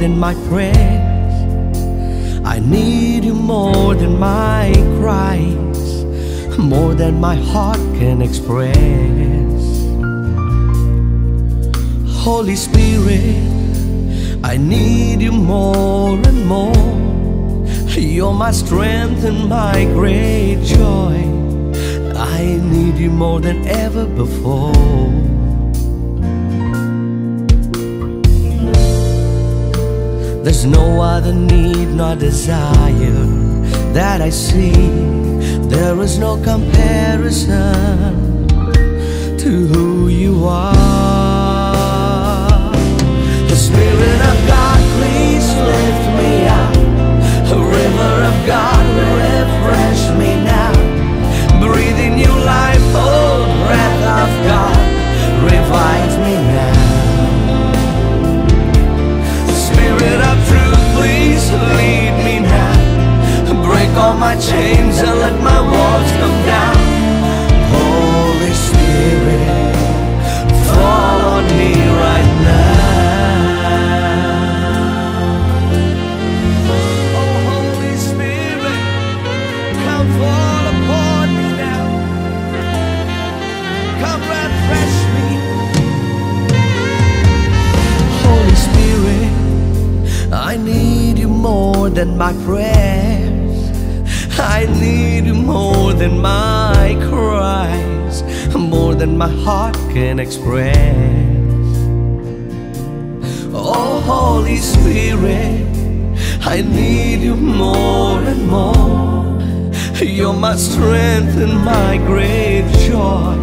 than my prayers. I need you more than my cries, more than my heart can express. Holy Spirit, I need you more and more. You're my strength and my great joy. I need you more than ever before. There's no other need nor desire that I see. There is no comparison to who you are. The Spirit of God, please lift me up. A river of God, refresh me now. Breathe in new life, oh breath of God, revive me now. Spirit of truth, please lead me now. Break all my chains and let my walls come down. Holy Spirit, fall on me right now. Oh Holy Spirit, come fall upon me now. Come refresh me. Holy Spirit, I need you more than my prayers. I need you more than my cries, more than my heart can express. Oh Holy Spirit, I need you more and more. You're my strength and my great joy.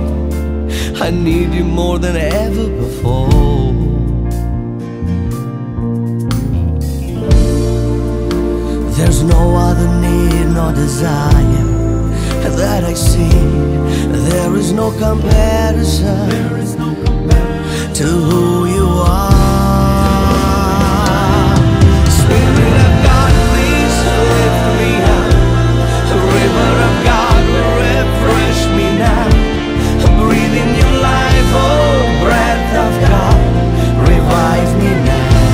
I need you more than ever before. There's no other need nor desire that I see. There is no comparison to who you are. Spirit of God, please lift me up. River of God, refresh me now. Breathe in new life, oh breath of God, revive me now.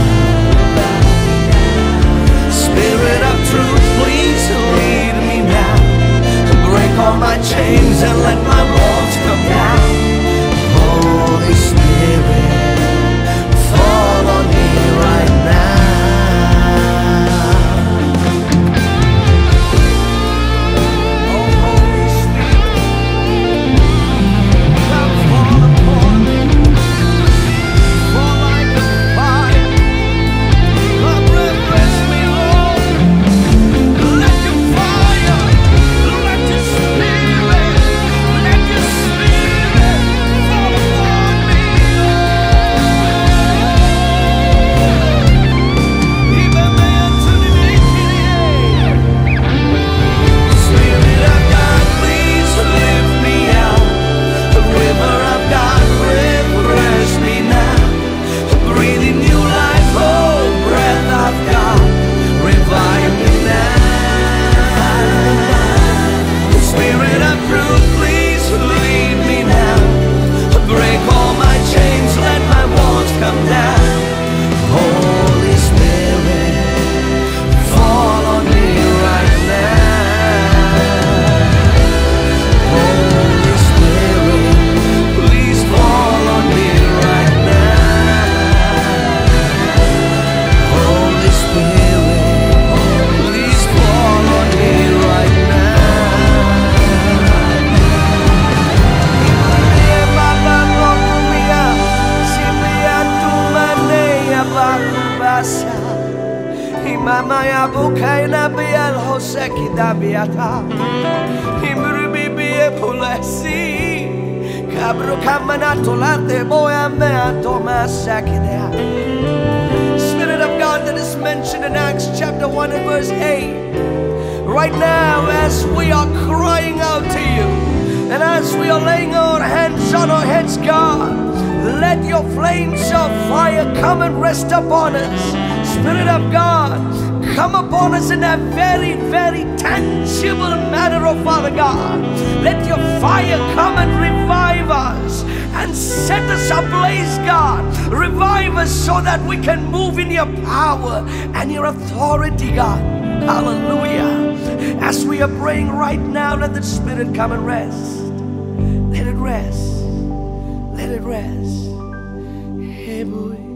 Please lead me now. Break all my chains and let my walls come down. Holy Spirit, fall on me right now. Oh Holy Spirit, come fall upon me. Fall like a fire. Come refresh me, Lord. Spirit of God that is mentioned in Acts chapter 1 and verse 8. Right now, as we are crying out to you, and as we are laying our hands on our heads, God, let your flames of fire come and rest upon us. Spirit of God, come upon us in a very, very tangible manner, oh Father God. Let your fire come and revive us. and set us ablaze, God. Revive us so that we can move in your power and your authority, God. Hallelujah. As we are praying right now, let the Spirit come and rest. Let it rest. Let it rest. Hey, boy.